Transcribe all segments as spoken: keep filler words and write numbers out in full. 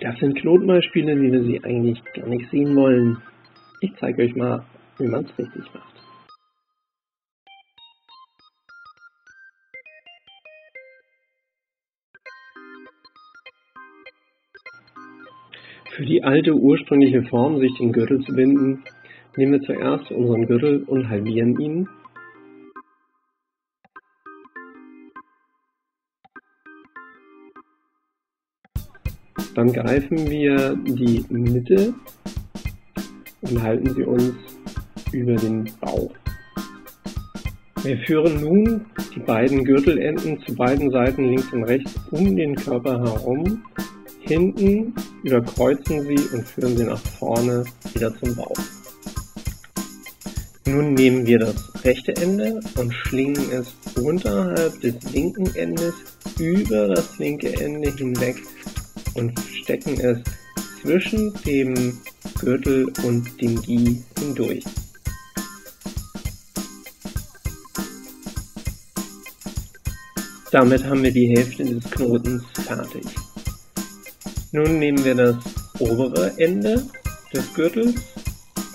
Das sind Klonbeispiele, wie wir sie eigentlich gar nicht sehen wollen. Ich zeige euch mal, wie man es richtig macht. Für die alte ursprüngliche Form, sich den Gürtel zu binden, nehmen wir zuerst unseren Gürtel und halbieren ihn. Dann greifen wir die Mitte und halten sie uns über den Bauch. Wir führen nun die beiden Gürtelenden zu beiden Seiten links und rechts um den Körper herum. Hinten überkreuzen sie und führen sie nach vorne wieder zum Bauch. Nun nehmen wir das rechte Ende und schlingen es unterhalb des linken Endes über das linke Ende hinweg und stecken es zwischen dem Gürtel und dem Gi hindurch. Damit haben wir die Hälfte des Knotens fertig. Nun nehmen wir das obere Ende des Gürtels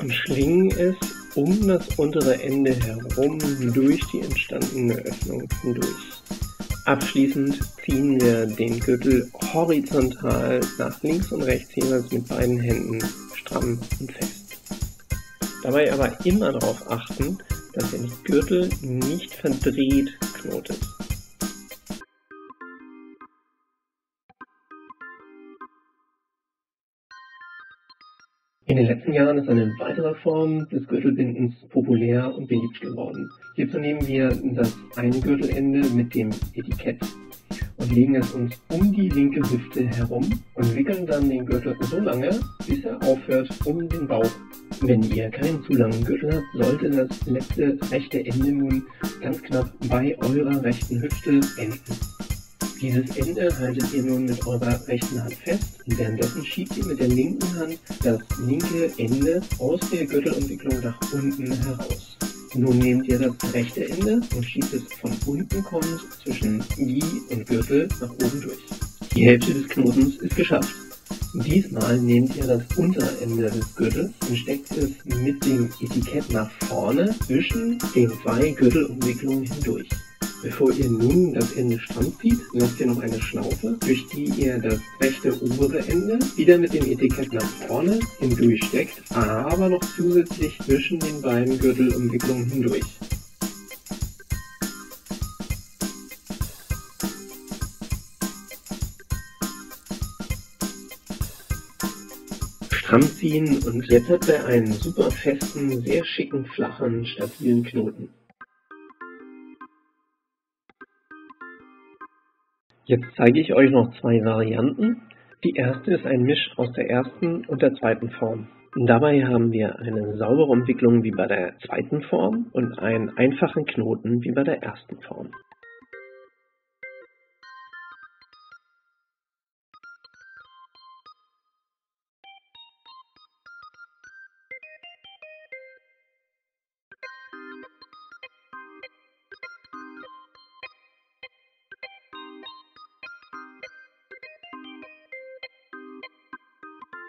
und schlingen es um das untere Ende herum durch die entstandene Öffnung hindurch. Abschließend ziehen wir den Gürtel horizontal nach links und rechts jeweils mit beiden Händen stramm und fest. Dabei aber immer darauf achten, dass ihr den Gürtel nicht verdreht knotet. In den letzten Jahren ist eine weitere Form des Gürtelbindens populär und beliebt geworden. Hierzu nehmen wir das eine Gürtelende mit dem Etikett und legen es uns um die linke Hüfte herum und wickeln dann den Gürtel so lange, bis er aufhört, um den Bauch. Wenn ihr keinen zu langen Gürtel habt, sollte das letzte rechte Ende nun ganz knapp bei eurer rechten Hüfte enden. Dieses Ende haltet ihr nun mit eurer rechten Hand fest und währenddessen schiebt ihr mit der linken Hand das linke Ende aus der Gürtelumwicklung nach unten heraus. Nun nehmt ihr das rechte Ende und schiebt es von unten kommend zwischen Gi und Gürtel nach oben durch. Die Hälfte des Knotens ist geschafft. Diesmal nehmt ihr das untere Ende des Gürtels und steckt es mit dem Etikett nach vorne zwischen den zwei Gürtelumwicklungen hindurch. Bevor ihr nun das Ende stramm zieht, lasst ihr noch eine Schlaufe, durch die ihr das rechte obere Ende wieder mit dem Etikett nach vorne hindurch steckt, aber noch zusätzlich zwischen den beiden Gürtelumwicklungen hindurch. Stramm ziehen und jetzt habt ihr einen super festen, sehr schicken, flachen, stabilen Knoten. Jetzt zeige ich euch noch zwei Varianten. Die erste ist ein Misch aus der ersten und der zweiten Form. Dabei haben wir eine saubere Umwicklung wie bei der zweiten Form und einen einfachen Knoten wie bei der ersten Form.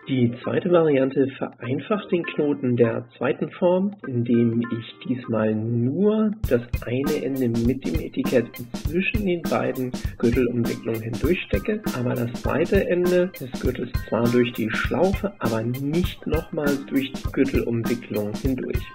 Die zweite Variante vereinfacht den Knoten der zweiten Form, indem ich diesmal nur das eine Ende mit dem Etikett zwischen den beiden Gürtelumwicklungen hindurchstecke, aber das zweite Ende des Gürtels zwar durch die Schlaufe, aber nicht nochmals durch die Gürtelumwicklung hindurch.